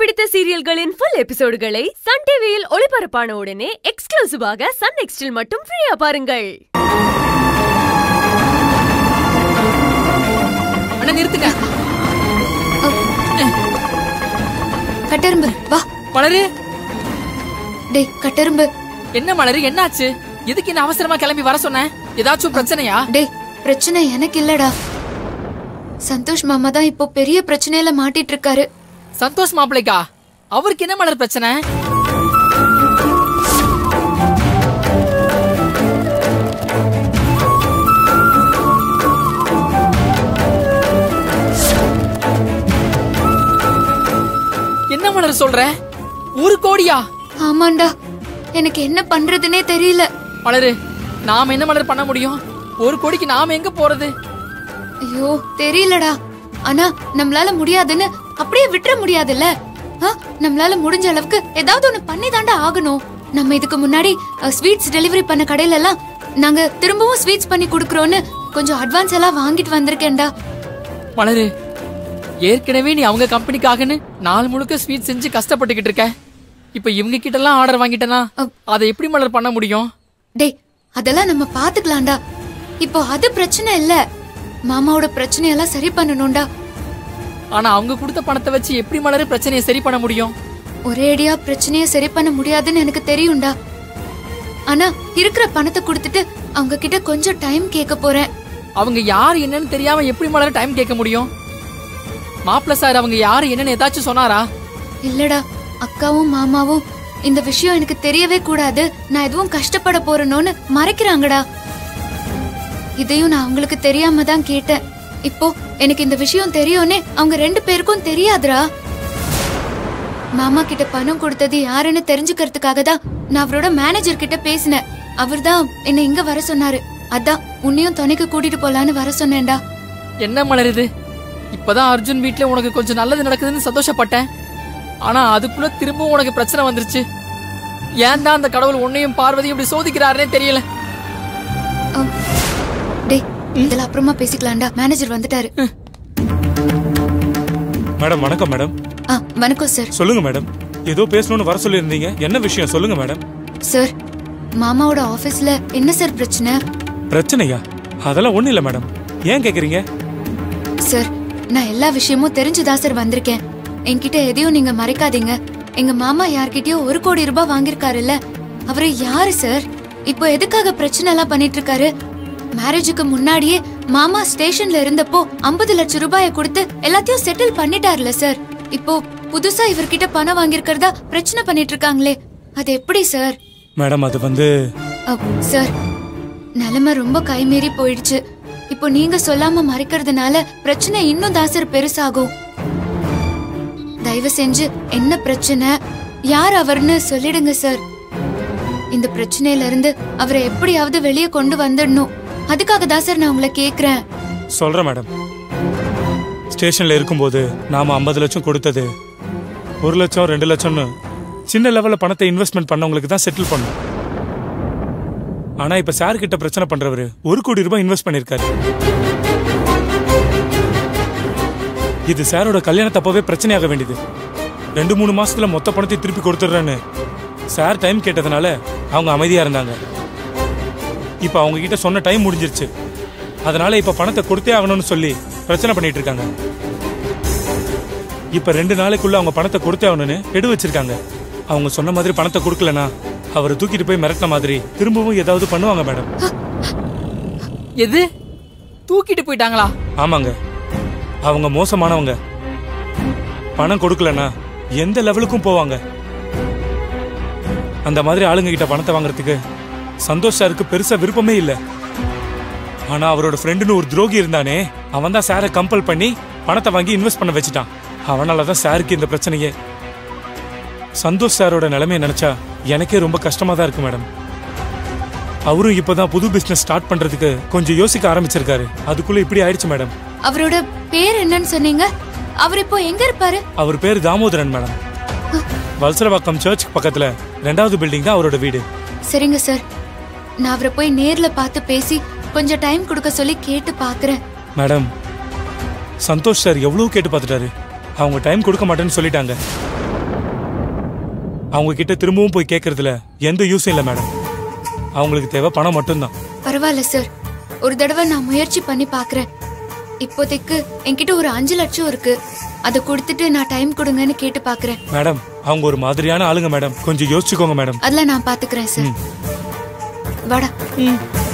பிடித்த சீரியல்களின் full எபிசோடுகளை Sun TVயில் ஒளிபரப்பான உடனே எக்ஸ்க்ளூசிவாக Sunnextல் மட்டும் ஃப்ரீயா பாருங்கள். அண்ணா நிறுத்துங்க. கட்டெரும்பு வா. மலரு. டேய் கட்டெரும்பு. என்ன மலரு என்னாச்சு? எதுக்கு நீ அவசரமா கிளம்பி வர சொன்னே? ஏதாச்சும் பிரச்சனையா? டேய் பிரச்சனை எனக்கு இல்லடா. சந்தோஷ் மாமா தான் இப்போ பெரிய பிரச்சனையில மாட்டிட்டு இருக்காரு. Santosh Mama, அவருக்கு என்ன மலர் பிரச்சனை? என்ன மலர் சொல்ற? ஒரு கோடியா? ஆமாண்டா, எனக்கு என்ன பண்றதுன்னே தெரியல. மலரு, நாம என்ன மலர் பண்ண முடியும்? ஒரு கோடிக்கு நாம எங்க போறது? ஐயோ தெரியலடா. ஆனா நம்மளால முடியாதுன்னு அப்படியே விட்டுற முடியாதுல்ல. நம்மளால முடிஞ்ச அளவுக்கு ஏதாவது ஒண்ணு பண்ணி தாண்டா ஆகணும். நம்ம இதுக்கு முன்னாடி ஸ்வீட்ஸ் டெலிவரி பண்ண கடையில எல்லாம் நாங்க திரும்பவும் ஸ்வீட்ஸ் பண்ணி குடுக்கறோம்னு கொஞ்சம் அட்வான்ஸ் எல்லாம் வாங்கிட்டு வந்திருக்கேன்டா. மலரு, ஏற்கனவே நீ அவங்க கம்பெனிக்காகனு நாள் முழுக்க ஸ்வீட் செஞ்சு கஷ்டப்பட்டுக்கிட்டு இருக்க. இப்ப இவங்க கிட்ட எல்லாம் ஆர்டர் வாங்கிட்டனா அதை எப்படி மலர் பண்ண முடியும்? டேய் அதெல்லாம் நம்ம பாத்துக்கலாம்டா. இப்போ அது பிரச்சனை இல்ல. மாமாவோட பிரச்சனையெல்லாம் சரி பண்ணணும்டா. ஆனா அவங்க கொடுத்த பணத்தை வச்சு எப்படி மலரு பிரச்சனையை சரி பண்ண முடியும்? ஒரேடியா பிரச்சனையை சரி பண்ண முடியாதுன்னு எனக்கு தெரியும்டா. ஆனா இருக்கிற பணத்தை கொடுத்துட்டு அவங்க கிட்ட கொஞ்சம் டைம் கேட்க போறேன். அவங்க யார் என்னன்னு தெரியாம எப்படி மலரு டைம் கேட்க முடியும்? மாப்பிள்ள சார் அவங்க யாரு என்னன்னு ஏதாச்சும் சொன்னாரா? இல்லடா, அக்காவும் மாமாவும் இந்த விஷயம் எனக்கு தெரியவே கூடாது, நான் எதுவும் கஷ்டப்பட போறேன்னு மறைக்கிறாங்கடா. இதையும் நான் அவங்களுக்கு தெரியாம தான் கேட்டேன். இப்போ எனக்கு இந்த விஷயம் தெரியும்னே அவங்க ரெண்டு பேருக்கும் தெரியாதுடா. மாமா கிட்ட பணம் கொடுத்தது யாருன்னு தெரிஞ்சுக்கிறதுக்காக தான் நான் அவரோட மேனேஜர் கிட்ட பேசினேன். அவர் தான் என்ன இங்க வர சொன்னாரு. அதான் உன்னையும் துணைக்கு கூட்டிட்டு போலான்னு வர சொன்னேன்டா. என்ன மலருது, இப்பதான் அர்ஜுன் வீட்டுல உனக்கு கொஞ்சம் நல்லது நடக்குதுன்னு சந்தோஷப்பட்டேன். ஆனா அதுக்குள்ள திரும்பவும் உனக்கு பிரச்சனை வந்துருச்சு. ஏன் தான் அந்த கடவுள் உன்னையும் பார்வதியும் இப்படி சோதிக்கிறாருன்னே தெரியல. இதெல்லாம் அப்புறமா பேசிக்கலாம்டா, மேனேஜர் வந்துட்டாரு. மேடம் வணக்கம். மேடம் வணக்கம் சார். சொல்லுங்க மேடம், ஏதோ பேசணும்னு வர சொல்லி இருந்தீங்க, என்ன விஷயம் சொல்லுங்க மேடம். சார் மாமாவோட ஆபீஸ்ல என்ன சார் பிரச்சனை? பிரச்சனையா? அதெல்லாம் ஒண்ணு இல்ல மேடம். ஏன் கேக்குறீங்க? சார் நான் எல்லா விஷயமும் தெரிஞ்சுதான் சார் வந்திருக்கேன். என்கிட்ட எதையும் நீங்க மறைக்காதீங்க. எங்க மாமா யார்கிட்டயோ 1 கோடி ரூபாய் வாங்கிருக்காருல்ல, அவரு யாரு சார்? இப்போ எதுக்காக பிரச்சனை எல்லாம் பண்ணிட்டு இருக்காரு? மேரேஜுக்கு முன்னாடியே மாமா ஸ்டேஷன்ல இருந்தப்போ 50 லட்சம் ரூபாயை கொடுத்து எல்லாத்தையும் செட்டில் பண்ணிட்டார்ல சார். இப்போ புதுசா இவர்கிட்ட பணம் வாங்கிருக்கிறதா பிரச்சனை பண்ணிட்டு இருக்காங்களே, அது எப்படி சார்? மேடம் அது வந்து சார் நிலைமை ரொம்ப கைமீறி போயிடுச்சு. இப்போ நீங்க சொல்லாம மறைக்கிறதுனால பிரச்சனை இன்னும் தான் சார் பெருசாகும். தயவு செஞ்சு என்ன பிரச்சனை, யார் அவர்னு சொல்லிடுங்க சார். இந்த பிரச்சனையில இருந்து அவரை எப்படியாவது வெளியே கொண்டு வந்துடணும். அதுக்காக தான் சார் நான் உங்களை கேக்குறேன். சொல்றேன் மேடம். ஸ்டேஷன்ல இருக்கும்போது நாம 50 லட்சம் கொடுத்தது 1 லட்சம் 2 லட்சம்னு சின்ன லெவல்ல பணத்தை இன்வெஸ்ட்மெண்ட் பண்ணவங்களுக்கு தான் செட்டில் பண்ணும். ஆனா இப்ப சார் கிட்ட பிரச்சனை பண்றவரு 1 கோடி ரூபாய் இன்வெஸ்ட் பண்ணிருக்காரு. இது சாரோட கல்யாணத்தை அப்பவே பிரச்சனையாக வேண்டியது. 2-3 மாசத்துல மொத்த பணத்தை திருப்பி கொடுத்துடுறேன்னு சார் டைம் கேட்டதுனால அவங்க அமைதியா இருந்தாங்க. இப்ப அவங்க கிட்ட சொன்ன டைம் முடிஞ்சிருச்சு. அதனால இப்ப பணத்தை கொடுத்தே ஆகணும்னு சொல்லி பிரச்சனை பண்ணிட்டு இருக்காங்க. இப்ப 2 நாளைக்குள்ள அவங்க பணத்தை கொடுத்தே ஆகணும்னு எடு வச்சிருக்காங்க. அவங்க சொன்ன மாதிரி பணத்தை கொடுக்கலனா அவரை தூக்கிட்டு போய் மிரட்டின மாதிரி திரும்பவும் ஏதாவது பண்ணுவாங்க மேடம். எது தூக்கிட்டு போயிட்டாங்களா? ஆமாங்க, அவங்க மோசமானவங்க. பணம் கொடுக்கலனா எந்த லெவலுக்கும் போவாங்க. அந்த மாதிரி ஆளுங்க கிட்ட பணத்தை வாங்குறதுக்கு சந்தோஷ் சாருக்கு பெருசா விருப்பமே இல்ல. ஆனா அவரோட ஃப்ரெண்டுன்னு ஒரு துரோகி இருந்தானே, அவன் தான் சாரை கம்பல் பண்ணி பணத்தை வாங்கி இன்வெஸ்ட் பண்ண வச்சுட்டான். அவனாலதான் சாருக்கு இந்த பிரச்சனையே. சந்தோஷ் சாரோட நிலைமையை நினைச்சா எனக்கே ரொம்ப கஷ்டமா தான் இருக்கு மேடம். அவரும் இப்பதான் புது பிசினஸ் ஸ்டார்ட் பண்றதுக்கு கொஞ்சம் யோசிக்க ஆரம்பிச்சிருக்காரு. அதுக்குள்ள இப்படி ஆயிடுச்சு மேடம். அவரோட பேர் என்னன்னு சொன்னீங்க? அவர் இப்போ எங்க இருப்பாரு? அவர் பேர் தாமோதரன் மேடம். வல்சரவாக்கம் சர்ச்சுக்கு பக்கத்துல 2வது பில்டிங் தான் அவரோட வீடு. சரிங்க சார், நான் அவரை போய் நேர்ல பார்த்து பேசி கொஞ்சம் டைம் கொடுக்க சொல்லி கேட்டு பாக்குறேன். மேடம் சந்தோஷ் சார் எவ்வளவு கேட்டு பார்த்துட்டாரு, அவங்க டைம் கொடுக்க மாட்டேன்னு சொல்லிட்டாங்க. அவங்க கிட்ட திரும்பவும் போய் கேக்குறதுல எந்த யூஸும் இல்ல மேடம். அவங்களுக்கு தேவை பணம் மட்டும்தான். பரவாயில்ல சார், ஒரு தடவை நான் முயற்சி பண்ணி பாக்குறேன். இப்போதைக்கு என்கிட்ட ஒரு 5 லட்சம் இருக்கு, அதை கொடுத்துட்டு நான் டைம் கொடுங்கன்னு கேட்டு பாக்குறேன். மேடம் அவங்க ஒரு மாதிரியான ஆளுங்க மேடம், கொஞ்சம் யோசிச்சுக்கோங்க மேடம். அதெல்லாம் நான் பாத்துக்கிறேன் சார். வாடா.